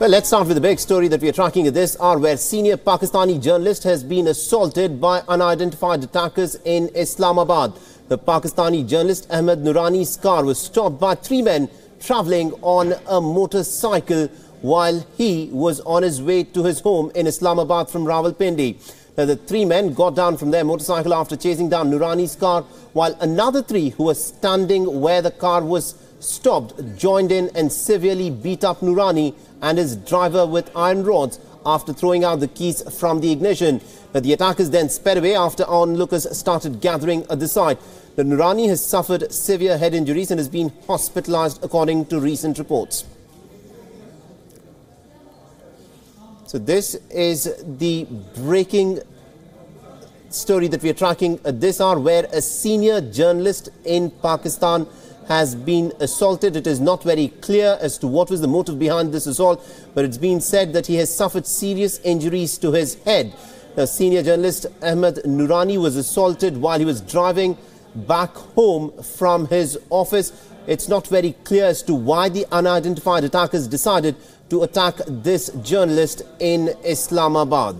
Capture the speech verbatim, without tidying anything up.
Well, let's start with the big story that we are tracking at this hour, where senior Pakistani journalist has been assaulted by unidentified attackers in Islamabad. The Pakistani journalist Ahmad Noorani's car was stopped by three men travelling on a motorcycle while he was on his way to his home in Islamabad from Rawalpindi. Now, the three men got down from their motorcycle after chasing down Noorani's car, while another three who were standing where the car was stopped joined in and severely beat up Noorani and his driver with iron rods after throwing out the keys from the ignition. Now, the attackers then sped away after onlookers started gathering at the site. The Noorani has suffered severe head injuries and has been hospitalized, according to recent reports. So this is the breaking story that we are tracking at this hour, where a senior journalist in Pakistan has been assaulted. It is not very clear as to what was the motive behind this assault, but it's been said that he has suffered serious injuries to his head. Now, senior journalist Ahmad Noorani was assaulted while he was driving back home from his office. It's not very clear as to why the unidentified attackers decided to attack this journalist in Islamabad.